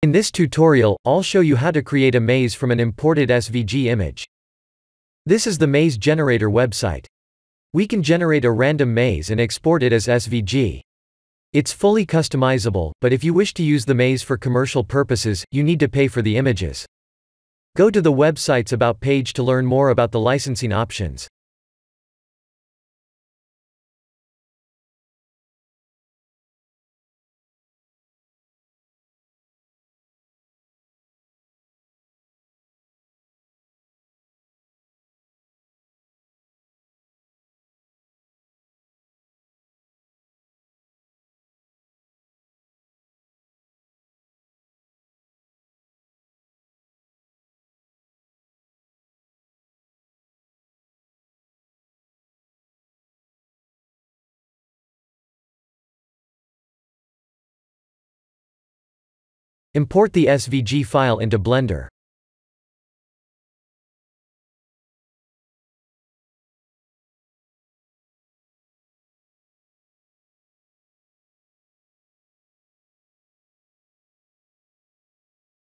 In this tutorial, I'll show you how to create a maze from an imported SVG image. This is the Maze Generator website. We can generate a random maze and export it as SVG. It's fully customizable, but if you wish to use the maze for commercial purposes, you need to pay for the images. Go to the website's About page to learn more about the licensing options. Import the SVG file into Blender.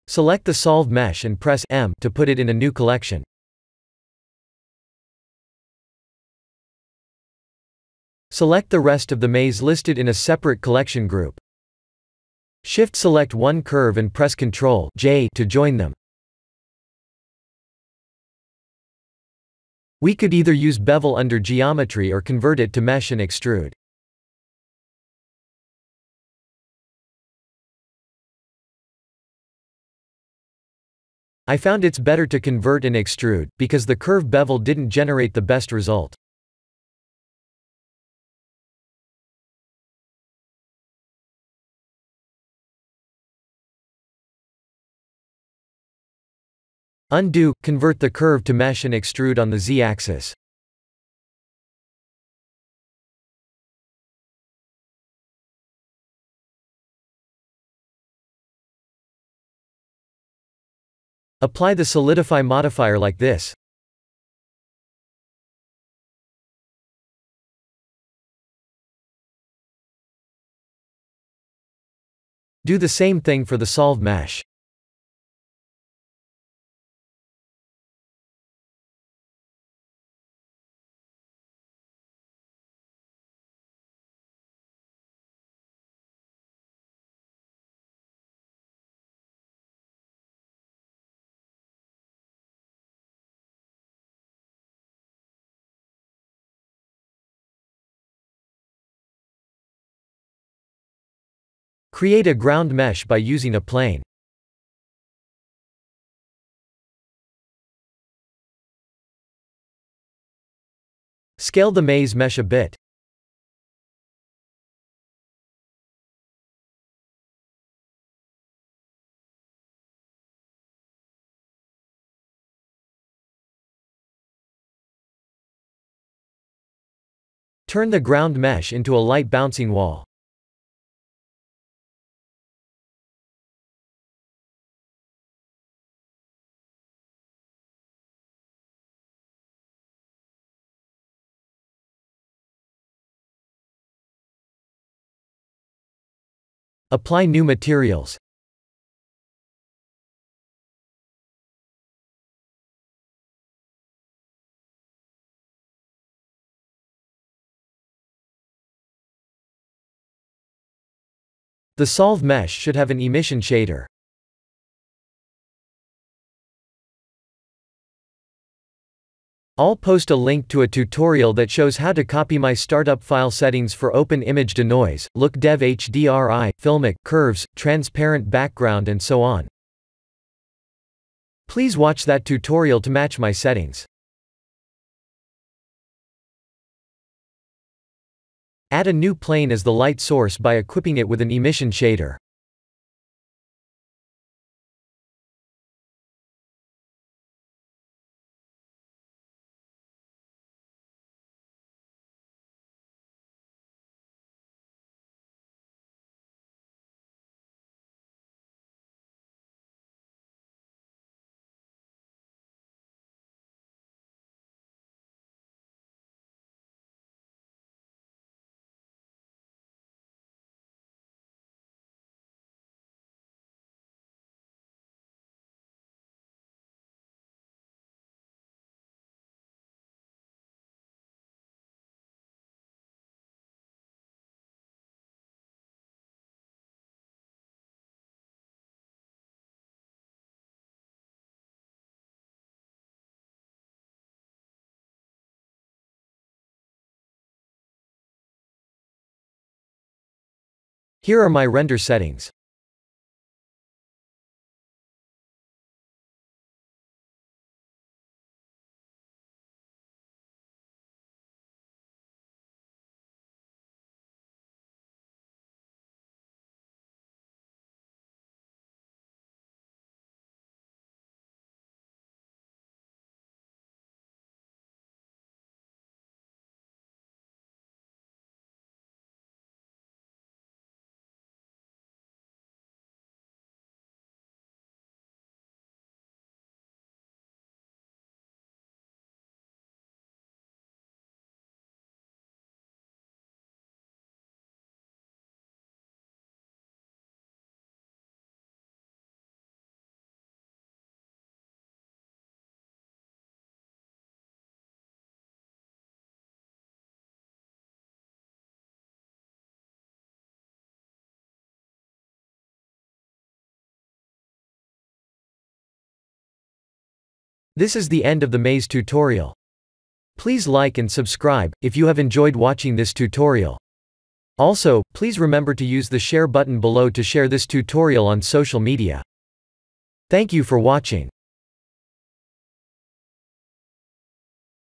Select the solved mesh and press M to put it in a new collection. Select the rest of the maze listed in a separate collection group. Shift-select one curve and press Ctrl-J to join them. We could either use bevel under geometry or convert it to mesh and extrude. I found it's better to convert and extrude, because the curve bevel didn't generate the best result. Undo, convert the curve to mesh and extrude on the Z-axis. Apply the solidify modifier like this. Do the same thing for the solved mesh. Create a ground mesh by using a plane. Scale the maze mesh a bit. Turn the ground mesh into a light bouncing wall. Apply new materials. The solved mesh should have an emission shader. I'll post a link to a tutorial that shows how to copy my startup file settings for Open Image Denoise, Look Dev HDRI, Filmic, Curves, Transparent Background and so on. Please watch that tutorial to match my settings. Add a new plane as the light source by equipping it with an emission shader. Here are my render settings. This is the end of the Maze tutorial. Please like and subscribe if you have enjoyed watching this tutorial. Also, please remember to use the share button below to share this tutorial on social media. Thank you for watching.